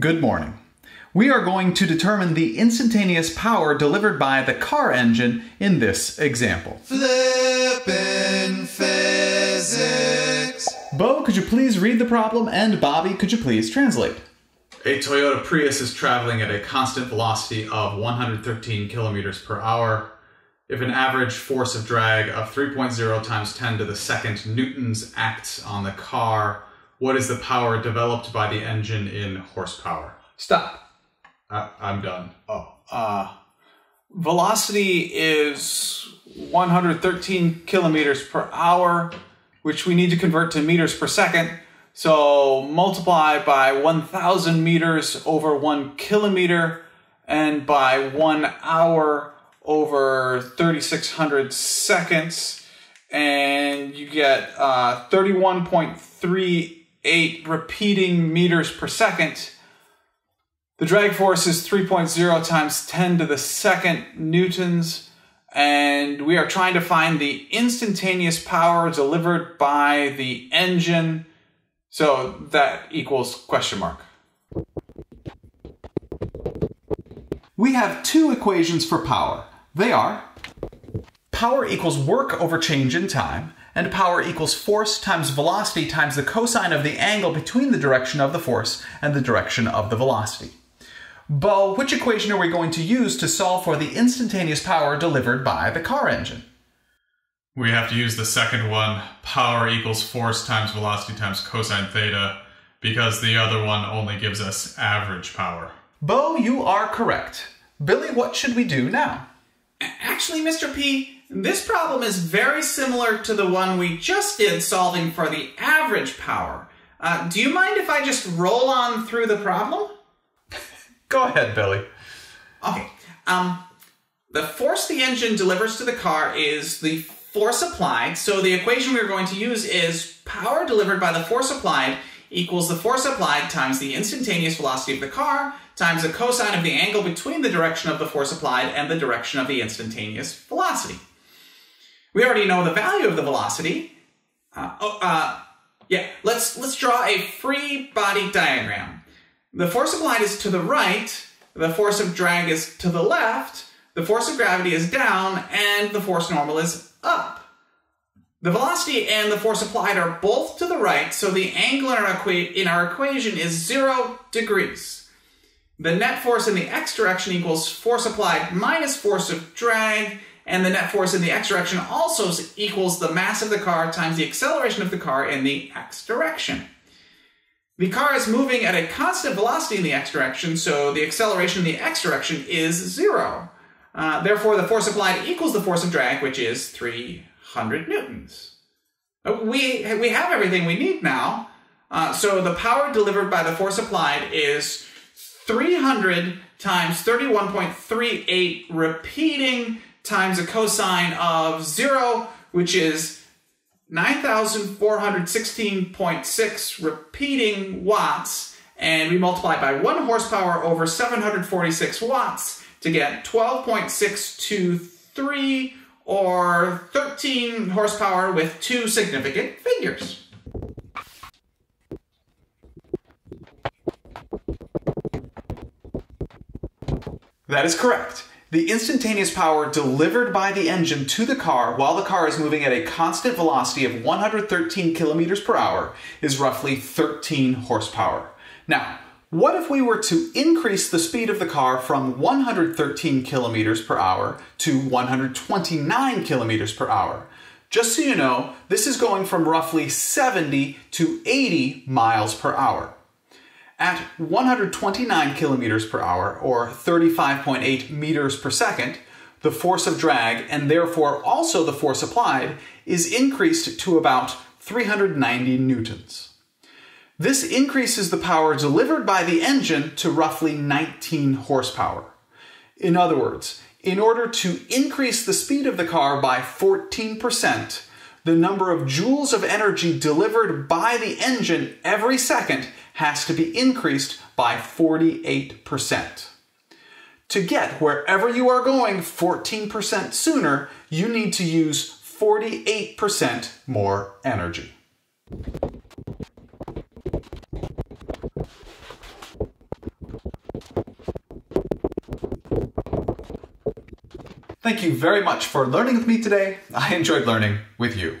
Good morning. We are going to determine the instantaneous power delivered by the car engine in this example. Flipping Physics. Bo, could you please read the problem? And Bobby, could you please translate? A Toyota Prius is traveling at a constant velocity of 113 kilometers per hour. If an average force of drag of 3.0 times 10 to the second newtons acts on the car, what is the power developed by the engine in horsepower? Stop. I'm done. Oh. Velocity is 113 kilometers per hour, which we need to convert to meters per second. So multiply by 1,000 meters over 1 kilometer and by 1 hour over 3,600 seconds. And you get 31.38 repeating meters per second. The drag force is 3.0 times 10 to the second newtons, and we are trying to find the instantaneous power delivered by the engine. So that equals question mark. We have two equations for power. They are power equals work over change in time, and power equals force times velocity times the cosine of the angle between the direction of the force and the direction of the velocity. Bo, which equation are we going to use to solve for the instantaneous power delivered by the car engine? We have to use the second one, power equals force times velocity times cosine theta, because the other one only gives us average power. Bo, you are correct. Billy, what should we do now? Actually, Mr. P, this problem is very similar to the one we just did solving for the average power. Do you mind if I just roll on through the problem? Go ahead, Billy. Okay. The force the engine delivers to the car is the force applied. So the equation we're going to use is power delivered by the force applied equals the force applied times the instantaneous velocity of the car times the cosine of the angle between the direction of the force applied and the direction of the instantaneous velocity. We already know the value of the velocity. Let's draw a free body diagram. The force applied is to the right, the force of drag is to the left, the force of gravity is down, and the force normal is up. The velocity and the force applied are both to the right, so the angle in our equation is 0 degrees. The net force in the x direction equals force applied minus force of drag, and the net force in the x direction also equals the mass of the car times the acceleration of the car in the x direction. The car is moving at a constant velocity in the x direction, so the acceleration in the x direction is 0. Therefore, the force applied equals the force of drag, which is 300 newtons. We have everything we need now. So the power delivered by the force applied is 300 times 31.38 repeating times a cosine of 0, which is 9,416.6 repeating watts, and we multiply by 1 horsepower over 746 watts to get 12.623, or 13 horsepower with 2 significant figures. That is correct. The instantaneous power delivered by the engine to the car while the car is moving at a constant velocity of 113 kilometers per hour is roughly 13 horsepower. Now, what if we were to increase the speed of the car from 113 kilometers per hour to 129 kilometers per hour? Just so you know, this is going from roughly 70 to 80 miles per hour. At 129 kilometers per hour, or 35.8 meters per second, the force of drag, and therefore also the force applied, is increased to about 390 newtons. This increases the power delivered by the engine to roughly 19 horsepower. In other words, in order to increase the speed of the car by 14%, the number of joules of energy delivered by the engine every second has to be increased by 48%. To get wherever you are going 14% sooner, you need to use 48% more energy. Thank you very much for learning with me today. I enjoyed learning with you.